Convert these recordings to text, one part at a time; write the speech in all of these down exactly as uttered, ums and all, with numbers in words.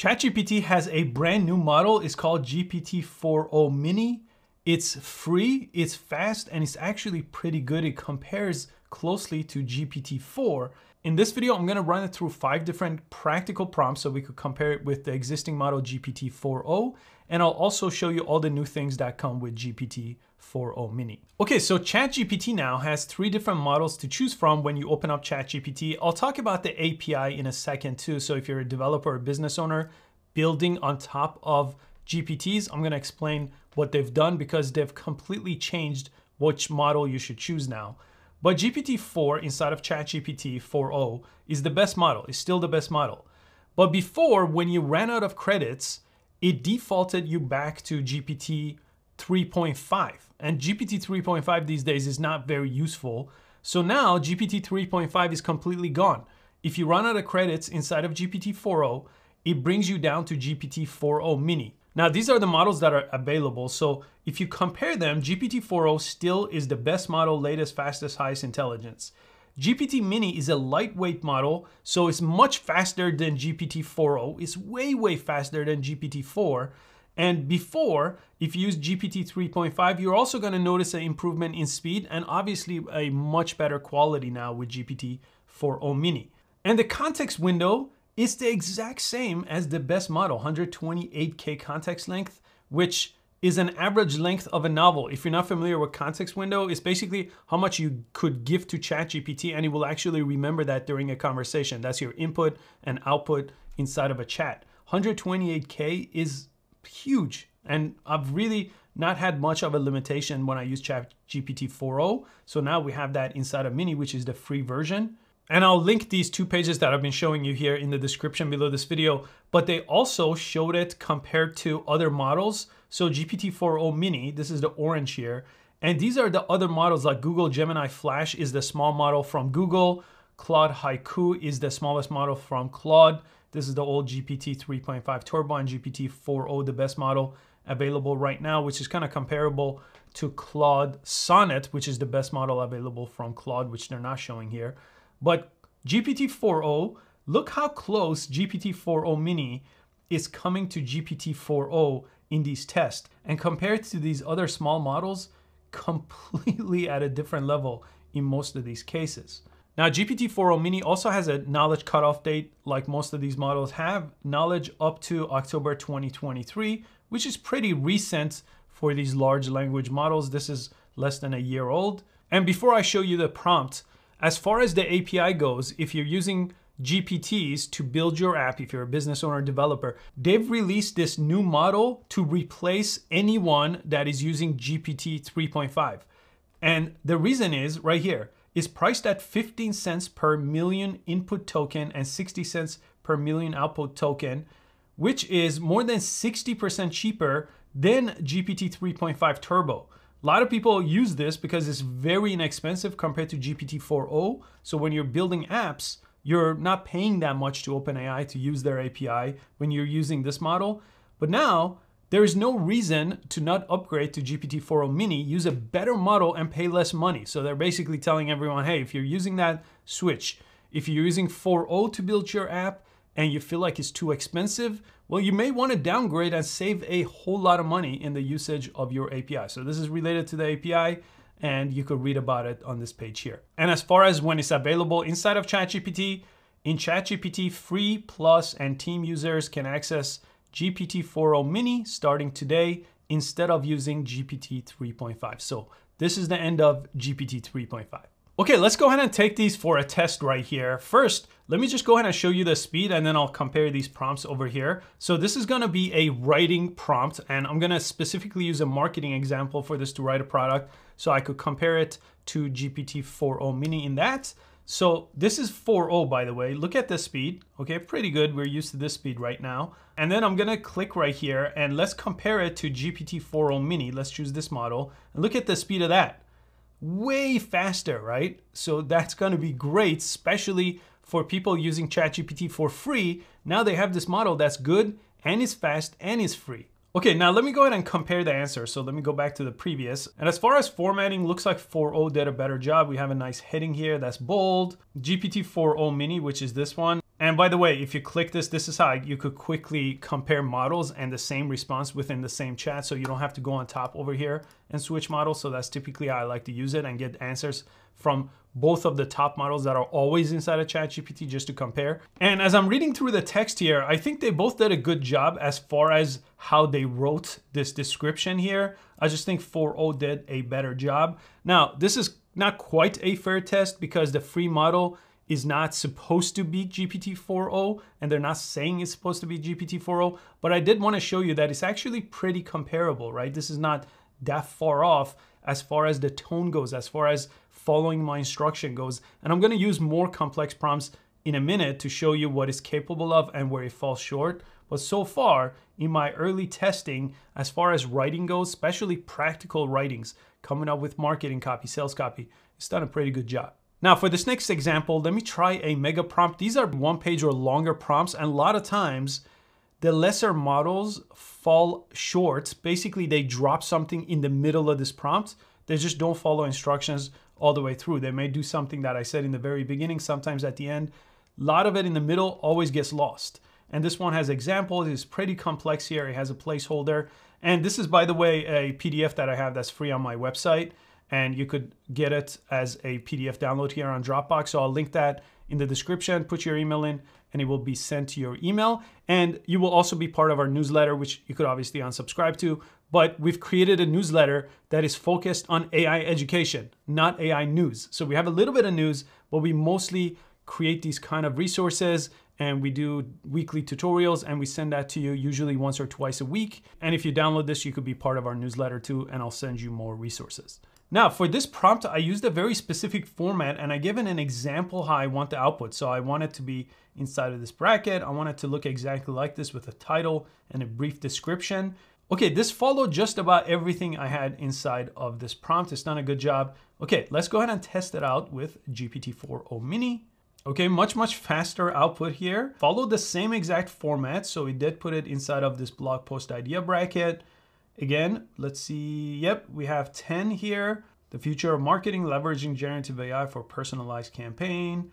ChatGPT has a brand new model. It's called G P T four o mini. It's free, it's fast, and it's actually pretty good. It compares closely to G P T four. In this video, I'm gonna run it through five different practical prompts so we could compare it with the existing model G P T four o, and I'll also show you all the new things that come with G P T four o mini. Okay, so ChatGPT now has three different models to choose from when you open up ChatGPT. I'll talk about the A P I in a second too, so if you're a developer or business owner building on top of G P Ts, I'm gonna explain what they've done because they've completely changed which model you should choose now. But G P T four inside of ChatGPT four o is the best model, it's still the best model. But before, when you ran out of credits, it defaulted you back to G P T three point five. And G P T three point five these days is not very useful. So now G P T three point five is completely gone. If you run out of credits inside of G P T four o, it brings you down to G P T four o mini. Now, these are the models that are available. So if you compare them, G P T four o still is the best model, latest, fastest, highest intelligence. G P T mini is a lightweight model, so it's much faster than G P T four o. It's way, way faster than G P T four. And before, if you use G P T three point five, you're also gonna notice an improvement in speed and obviously a much better quality now with G P T four o mini. And the context window, it's the exact same as the best model, one hundred twenty-eight K context length, which is an average length of a novel. If you're not familiar with context window, it's basically how much you could give to ChatGPT and it will actually remember that during a conversation. That's your input and output inside of a chat. one hundred twenty-eight K is huge. And I've really not had much of a limitation when I use ChatGPT four o. So now we have that inside of Mini, which is the free version. And I'll link these two pages that I've been showing you here in the description below this video, but they also showed it compared to other models. So G P T four o mini, this is the orange here. And these are the other models like Google Gemini Flash is the small model from Google. Claude Haiku is the smallest model from Claude. This is the old G P T three point five Turbo, and G P T four o, the best model available right now, which is kind of comparable to Claude Sonnet, which is the best model available from Claude, which they're not showing here. But G P T four o, look how close G P T four o mini is coming to G P T four o in these tests. And compared to these other small models, completely at a different level in most of these cases. Now, G P T four o mini also has a knowledge cutoff date, like most of these models have, knowledge up to October twenty twenty-three, which is pretty recent for these large language models. This is less than a year old. And before I show you the prompt, as far as the A P I goes, if you're using G P Ts to build your app, if you're a business owner or developer, they've released this new model to replace anyone that is using G P T three point five. And the reason is right here, it's priced at fifteen cents per million input token and sixty cents per million output token, which is more than sixty percent cheaper than G P T three point five Turbo. A lot of people use this because it's very inexpensive compared to G P T four o. So when you're building apps, you're not paying that much to OpenAI to use their A P I when you're using this model. But now there is no reason to not upgrade to G P T four o mini, use a better model and pay less money. So they're basically telling everyone, hey, if you're using that, switch. If you're using four o to build your app and you feel like it's too expensive, well, you may want to downgrade and save a whole lot of money in the usage of your A P I. So this is related to the A P I, and you could read about it on this page here. And as far as when it's available inside of ChatGPT, in ChatGPT, free, plus, and team users can access G P T four o mini starting today instead of using G P T three point five. So this is the end of G P T three point five. Okay, let's go ahead and take these for a test right here. First, let me just go ahead and show you the speed and then I'll compare these prompts over here. So this is gonna be a writing prompt and I'm gonna specifically use a marketing example for this to write a product so I could compare it to G P T four o mini in that. So this is four o, by the way. Look at the speed, okay, pretty good. We're used to this speed right now. And then I'm gonna click right here and let's compare it to G P T four o mini. Let's choose this model and look at the speed of that. Way faster, right? So that's gonna be great, especially for people using ChatGPT for free. Now they have this model that's good and is fast and is free. Okay, now let me go ahead and compare the answer. So let me go back to the previous. And as far as formatting, looks like four o did a better job. We have a nice heading here that's bold. G P T four o mini, which is this one, And by the way, if you click this, this is how you could quickly compare models and the same response within the same chat. So you don't have to go on top over here and switch models. So that's typically how I like to use it and get answers from both of the top models that are always inside of ChatGPT just to compare. And as I'm reading through the text here, I think they both did a good job as far as how they wrote this description here. I just think four o did a better job. Now, this is not quite a fair test because the free model is not supposed to be G P T four o, and they're not saying it's supposed to be G P T four o, but I did want to show you that it's actually pretty comparable, right? This is not that far off as far as the tone goes, as far as following my instruction goes. And I'm going to use more complex prompts in a minute to show you what it's capable of and where it falls short. But so far, in my early testing, as far as writing goes, especially practical writings, coming up with marketing copy, sales copy, it's done a pretty good job. Now for this next example, let me try a mega prompt. These are one page or longer prompts, and a lot of times the lesser models fall short. Basically, they drop something in the middle of this prompt. They just don't follow instructions all the way through. They may do something that I said in the very beginning, sometimes at the end. A lot of it in the middle always gets lost. And this one has examples. It's pretty complex here. It has a placeholder. And this is, by the way, a P D F that I have that's free on my website. And you could get it as a P D F download here on Dropbox. So I'll link that in the description, put your email in, and it will be sent to your email. And you will also be part of our newsletter, which you could obviously unsubscribe to, but we've created a newsletter that is focused on A I education, not A I news. So we have a little bit of news, but we mostly create these kind of resources, and we do weekly tutorials, and we send that to you usually once or twice a week. And if you download this, you could be part of our newsletter too, and I'll send you more resources. Now for this prompt, I used a very specific format, and I given an example how I want the output. So I want it to be inside of this bracket. I want it to look exactly like this with a title and a brief description. Okay, this followed just about everything I had inside of this prompt. It's done a good job. Okay, let's go ahead and test it out with G P T four o mini. Okay, much, much faster output here. Followed the same exact format. So we did put it inside of this blog post idea bracket. Again, let's see, yep, we have ten here. The future of marketing, leveraging generative A I for personalized campaign.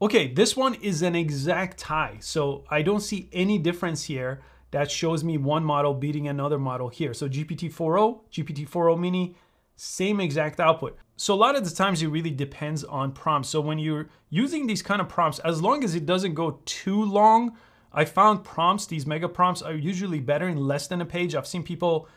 Okay, this one is an exact tie. So I don't see any difference here that shows me one model beating another model here. So G P T four o, G P T four o mini, same exact output. So a lot of the times it really depends on prompts. So when you're using these kind of prompts, as long as it doesn't go too long, I found prompts, these mega prompts are usually better in less than a page. I've seen people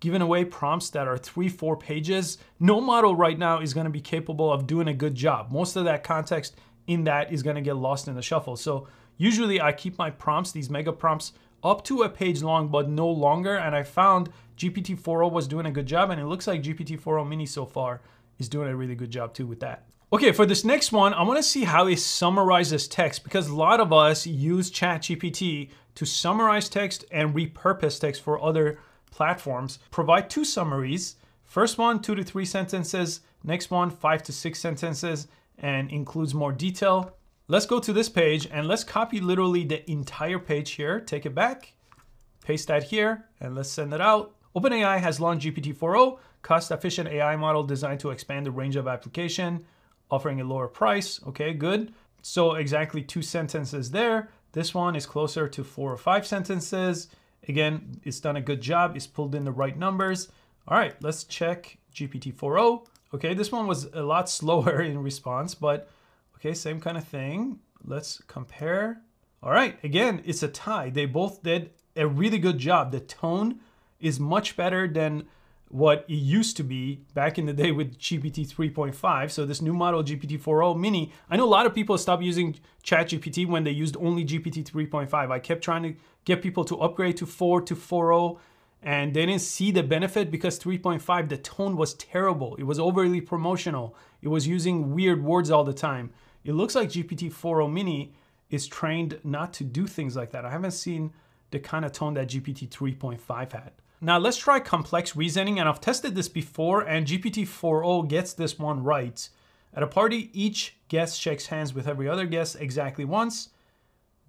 giving away prompts that are three, four pages. No model right now is gonna be capable of doing a good job. Most of that context in that is gonna get lost in the shuffle. So usually I keep my prompts, these mega prompts, up to a page long, but no longer. And I found G P T four o was doing a good job, and it looks like G P T four o mini so far is doing a really good job too with that. Okay, for this next one, I wanna see how it summarizes text, because a lot of us use ChatGPT to summarize text and repurpose text for other platforms. Provide two summaries. First one, two to three sentences. Next one, five to six sentences, and includes more detail. Let's go to this page and let's copy literally the entire page here. Take it back, paste that here, and let's send it out. OpenAI has launched G P T four o, cost-efficient A I model designed to expand the range of application, offering a lower price. Okay, good. So exactly two sentences there. This one is closer to four or five sentences. Again, it's done a good job. It's pulled in the right numbers. All right, let's check G P T four o. Okay, this one was a lot slower in response, but okay, same kind of thing. Let's compare. All right, again, it's a tie. They both did a really good job. The tone is much better than what it used to be back in the day with G P T three point five. So this new model G P T four o mini, I know a lot of people stopped using ChatGPT when they used only G P T three point five. I kept trying to get people to upgrade to four, to four o, and they didn't see the benefit because three point five, the tone was terrible. It was overly promotional. It was using weird words all the time. It looks like G P T four o mini is trained not to do things like that. I haven't seen the kind of tone that G P T three point five had. Now let's try complex reasoning, and I've tested this before, and G P T four o gets this one right. At a party, each guest shakes hands with every other guest exactly once.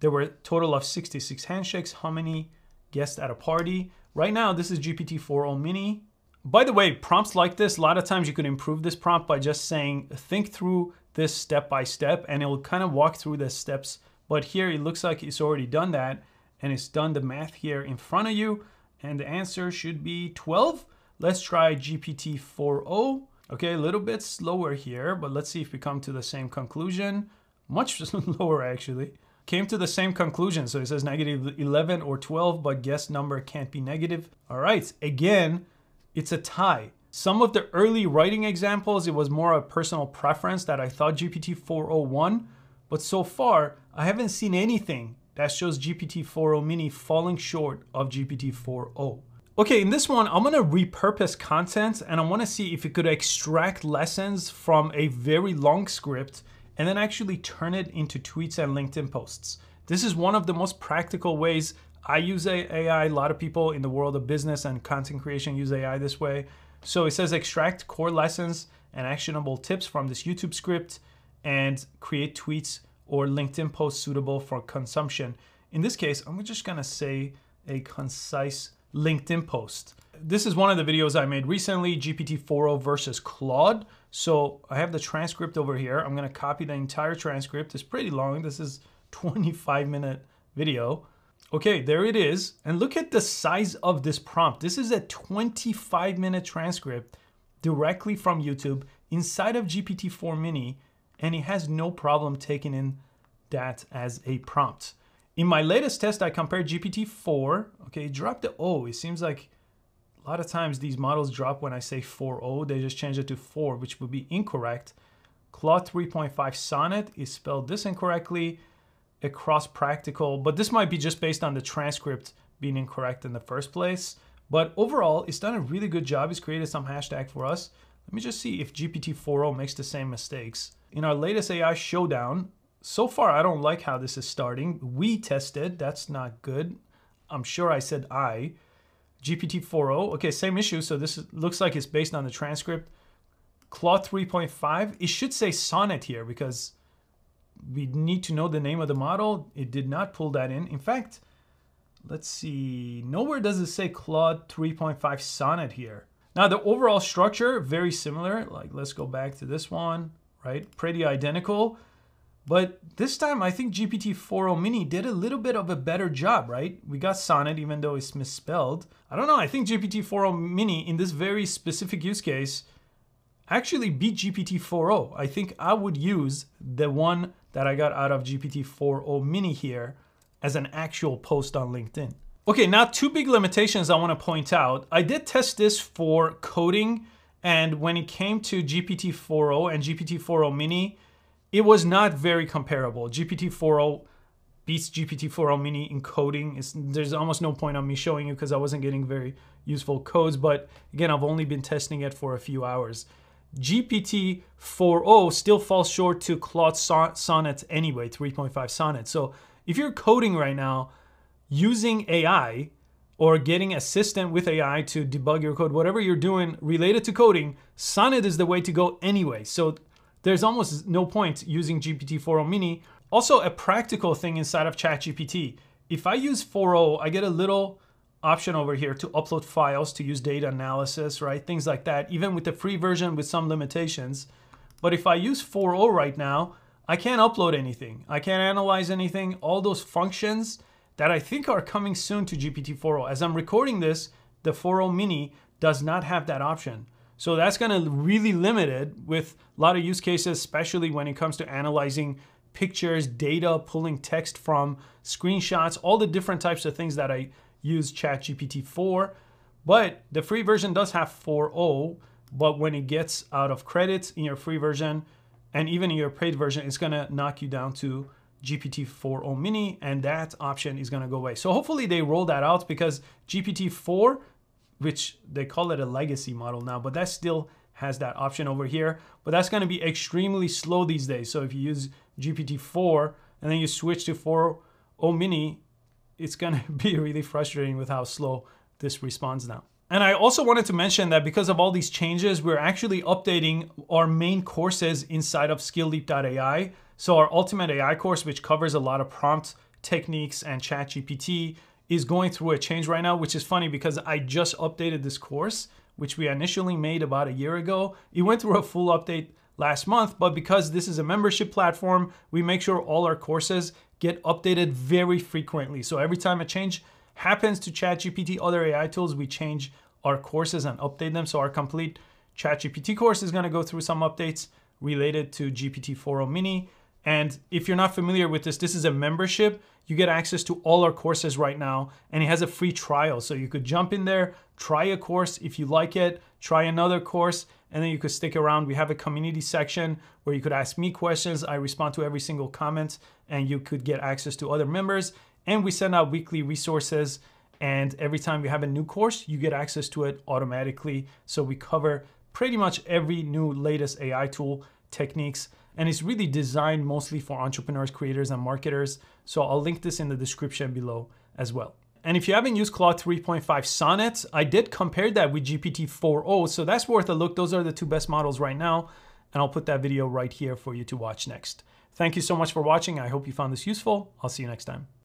There were a total of sixty-six handshakes. How many guests at a party? Right now, this is G P T four o mini. By the way, prompts like this, a lot of times you could improve this prompt by just saying, think through this step by step, and it will kind of walk through the steps But here it looks like it's already done that, and it's done the math here in front of you, and the answer should be twelve. Let's try G P T four o. Okay, a little bit slower here, but let's see if we come to the same conclusion. Much lower, actually. Came to the same conclusion, so it says negative eleven or twelve, but guess number can't be negative. All right, again, it's a tie. Some of the early writing examples, it was more a personal preference that I thought G P T four o won, but so far, I haven't seen anything that shows G P T four o mini falling short of G P T four o. Okay, in this one, I'm gonna repurpose content, and I wanna see if it could extract lessons from a very long script and then actually turn it into tweets and LinkedIn posts. This is one of the most practical ways I use A I. A lot of people in the world of business and content creation use A I this way. So it says extract core lessons and actionable tips from this YouTube script and create tweets or LinkedIn posts suitable for consumption. In this case, I'm just gonna say a concise LinkedIn post. This is one of the videos I made recently, G P T four o versus Claude. So I have the transcript over here. I'm gonna copy the entire transcript. It's pretty long. This is twenty-five minute video. Okay, there it is. And look at the size of this prompt. This is a twenty-five minute transcript directly from YouTube inside of G P T four mini, and it has no problem taking in that as a prompt. In my latest test, I compared G P T four, okay, drop the O. It seems like a lot of times these models drop when I say four o, they just change it to four, which would be incorrect. Claude three point five Sonnet is spelled this incorrectly, across practical, but this might be just based on the transcript being incorrect in the first place. But overall, it's done a really good job. It's created some hashtag for us. Let me just see if G P T four o makes the same mistakes. In our latest A I showdown, so far I don't like how this is starting. We tested, that's not good. I'm sure I said I. G P T four o, okay, same issue. So this is, looks like it's based on the transcript. Claude three point five, it should say Sonnet here because we need to know the name of the model. It did not pull that in. In fact, let's see, nowhere does it say Claude three point five Sonnet here. Now the overall structure, very similar. Like, let's go back to this one, right? Pretty identical. But this time I think G P T four o mini did a little bit of a better job, right? We got Sonnet even though it's misspelled. I don't know, I think G P T four o mini in this very specific use case actually beat G P T four o. I think I would use the one that I got out of G P T four o mini here as an actual post on LinkedIn. Okay, now two big limitations I wanna point out. I did test this for coding, and when it came to G P T four o and G P T four o mini, it was not very comparable. G P T four o beats G P T four o mini in coding. It's, there's almost no point on me showing you because I wasn't getting very useful codes, but again, I've only been testing it for a few hours. G P T four o still falls short to Claude Sonnet anyway, three point five Sonnet. So if you're coding right now, using A I or getting assistant with A I to debug your code, whatever you're doing related to coding, Sonnet is the way to go anyway. So there's almost no point using G P T four o mini. Also a practical thing inside of ChatGPT. If I use four o, I get a little option over here to upload files, to use data analysis, right? Things like that, even with the free version with some limitations. But if I use four o right now, I can't upload anything. I can't analyze anything. All those functions that I think are coming soon to G P T four o. As I'm recording this, the four o mini does not have that option. So that's gonna really limit it with a lot of use cases, especially when it comes to analyzing pictures, data, pulling text from screenshots, all the different types of things that I use ChatGPT for. But the free version does have four o, but when it gets out of credits in your free version and even in your paid version, it's gonna knock you down to G P T four o mini, and that option is gonna go away. So hopefully they roll that out, because G P T four, which they call it a legacy model now, but that still has that option over here, but that's gonna be extremely slow these days. So if you use G P T four and then you switch to four o mini, it's gonna be really frustrating with how slow this responds now. And I also wanted to mention that because of all these changes, we're actually updating our main courses inside of skill leap dot A I. So our Ultimate A I course, which covers a lot of prompt techniques and ChatGPT, is going through a change right now, which is funny because I just updated this course, which we initially made about a year ago. It went through a full update last month, but because this is a membership platform, we make sure all our courses get updated very frequently. So every time a change happens to ChatGPT, other A I tools, we change our courses and update them. So our complete ChatGPT course is going to go through some updates related to G P T four o mini. And if you're not familiar with this, this is a membership. You get access to all our courses right now, and it has a free trial. So you could jump in there, try a course. If you like it, try another course, and then you could stick around. We have a community section where you could ask me questions. I respond to every single comment, and you could get access to other members. And we send out weekly resources. And every time we have a new course, you get access to it automatically. So we cover pretty much every new latest A I tool, techniques, and it's really designed mostly for entrepreneurs, creators, and marketers. So I'll link this in the description below as well. And if you haven't used Claude three point five Sonnet, I did compare that with G P T four o, so that's worth a look. Those are the two best models right now, and I'll put that video right here for you to watch next. Thank you so much for watching. I hope you found this useful. I'll see you next time.